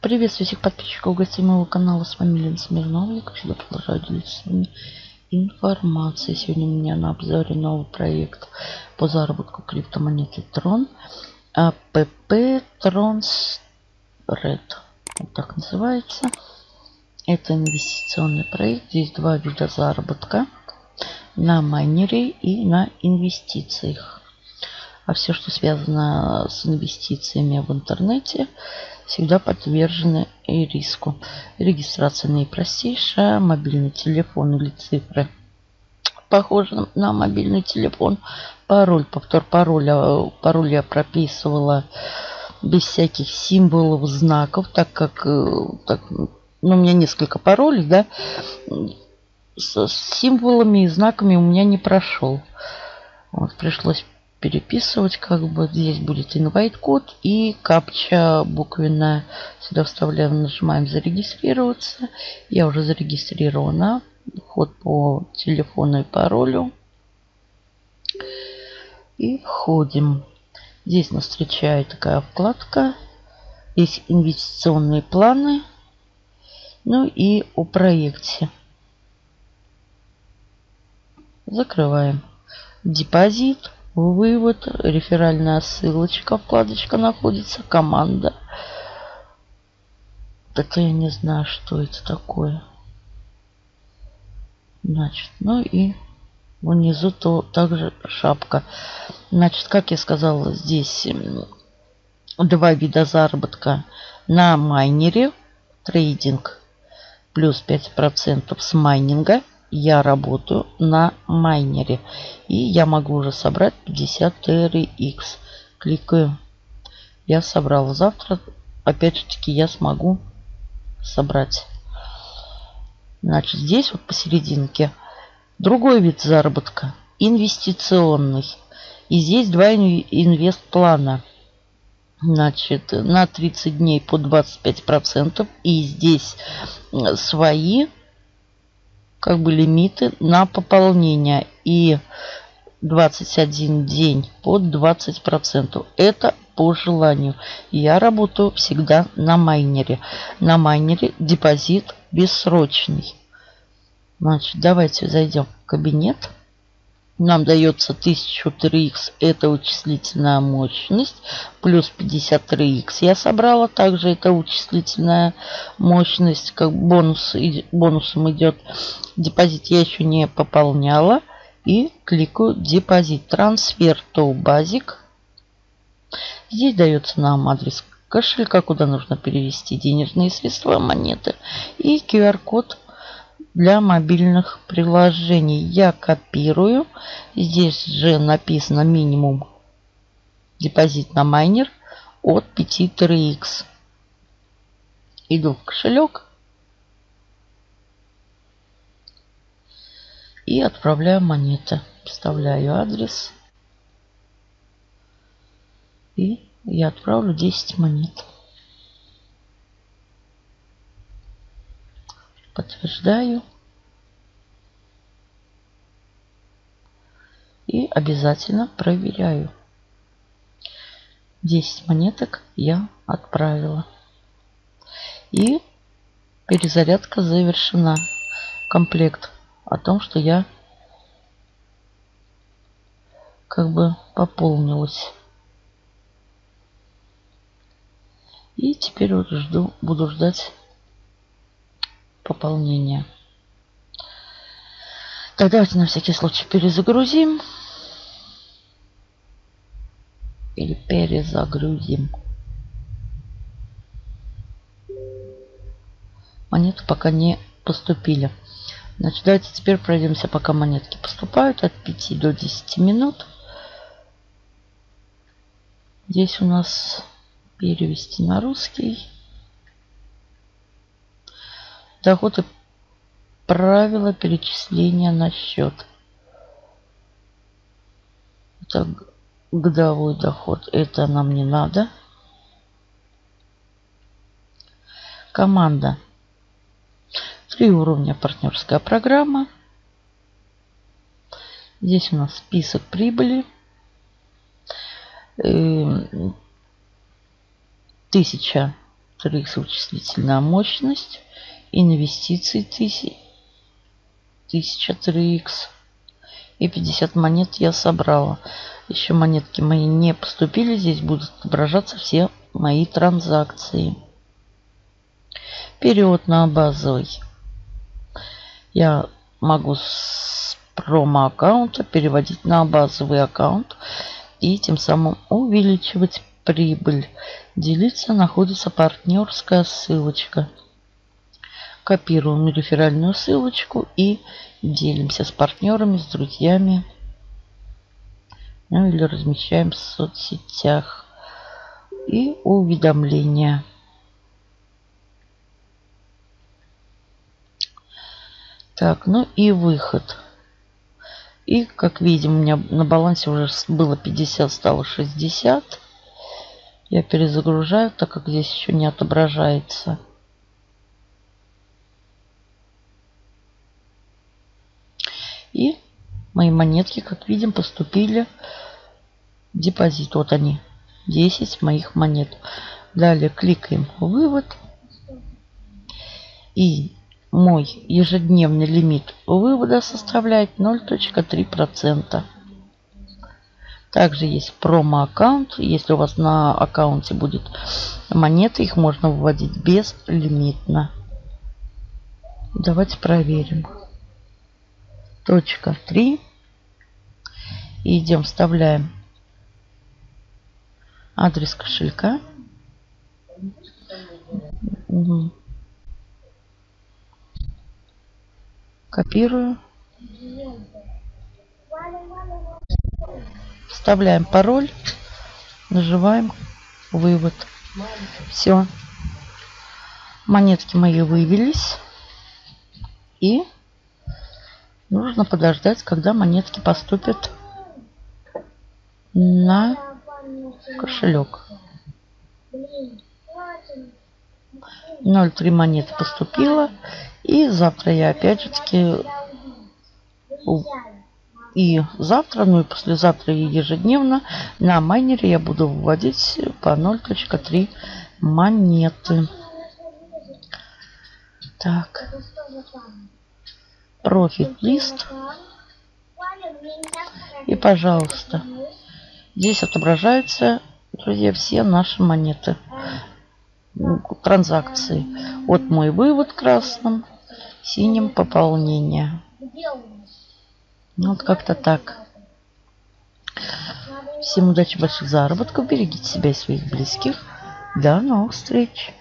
Приветствую всех подписчиков и гостей моего канала. С вами Елена Смирнова. Я, как всегда, продолжаю делиться с вами информацией. Сегодня у меня на обзоре новый проект по заработку криптомонеты Tron. Apptron Red. Вот так называется. Это инвестиционный проект. Здесь два вида заработка. На майнере и на инвестициях. А все, что связано с инвестициями в интернете, всегда подвержены и риску. Регистрация наипростейшая. Мобильный телефон или цифры похожи на мобильный телефон. Пароль, повтор пароля. Пароль я прописывала без всяких символов, знаков, так как у меня несколько паролей, да, с символами и знаками у меня не прошел. Вот, пришлось переписывать, как бы. Здесь будет инвайт-код и капча буквенная. Сюда вставляем, нажимаем зарегистрироваться. Я уже зарегистрирована. Вход по телефону и паролю. И входим. Здесь нас встречает такая вкладка. Здесь инвестиционные планы. Ну и о проекте. Закрываем. Депозит. Вывод, реферальная ссылочка, вкладочка находится, команда. Так я не знаю, что это такое. Значит, ну и внизу то также шапка. Значит, как я сказала, здесь два вида заработка на майнере. Трейдинг плюс 5% с майнинга. Я работаю на майнере. И я могу уже собрать 50 TRX. Кликаю. Я собрала. Завтра опять же таки я смогу собрать. Значит, здесь вот посерединке другой вид заработка. Инвестиционный. И здесь два инвест-плана. Значит, на 30 дней по 25%. И здесь свои как бы лимиты на пополнение. И 21 день под 20%. Это по желанию. Я работаю всегда на майнере. На майнере депозит бессрочный. Значит, давайте зайдем в кабинет. Нам дается 1000 3X. Это вычислительная мощность. Плюс 53X я собрала. Также это вычислительная мощность. Как бонус, бонусом идет. Депозит я еще не пополняла. И кликаю депозит. Трансфер to basic. Здесь дается нам адрес кошелька, куда нужно перевести денежные средства, монеты. И QR-код. Для мобильных приложений я копирую. Здесь же написано минимум депозит на майнер от 5 3x. Иду в кошелек и отправляю монеты. Вставляю адрес и я отправлю 10 монет. Подтверждаю. И обязательно проверяю. 10 монеток я отправила. И перезарядка завершена. Комплект о том, что я как бы пополнилась. И теперь вот жду, буду ждать пополнение. Так, давайте на всякий случай перезагрузим. Или перезагрузим. Монеты пока не поступили. Значит, давайте теперь пройдемся, пока монетки поступают. От 5 до 10 минут. Здесь у нас перевести на русский. Доход и правила перечисления на счет. Это годовой доход. Это нам не надо. Команда. 3 уровня партнерская программа. Здесь у нас список прибыли. 1000 TRX вычислительная мощность, инвестиции 1000 TRX. И 50 монет я собрала. Еще монетки мои не поступили. Здесь будут отображаться все мои транзакции. Перевод на базовый. Я могу с промо-аккаунта переводить на базовый аккаунт. И тем самым увеличивать прибыль. Делиться находится партнерская ссылочка. Копируем реферальную ссылочку и делимся с партнерами, с друзьями. Ну или размещаем в соцсетях. И уведомления. Так, ну и выход. И как видим, у меня на балансе уже было 50, стало 60. Я перезагружаю, так как здесь еще не отображается. И мои монетки, как видим, поступили в депозит. Вот они, 10 моих монет. Далее кликаем «Вывод». И мой ежедневный лимит вывода составляет 0.3%. Также есть промо-аккаунт. Если у вас на аккаунте будет монеты, их можно выводить безлимитно. Давайте проверим. Точка 3. Идем, вставляем адрес кошелька. Угу. Копирую. Вставляем пароль. Нажимаем вывод. Все. Монетки мои вывелись. И нужно подождать, когда монетки поступят на кошелек. 0.3 монеты поступило. И завтра я опять же таки... И завтра, ну и послезавтра ежедневно на майнере я буду вводить по 0.3 монеты. Так. Профит-лист. И, пожалуйста, здесь отображаются, друзья, все наши монеты. Транзакции. Вот мой вывод красным, синим пополнение. Вот как-то так. Всем удачи, больших заработков. Берегите себя и своих близких. До новых встреч.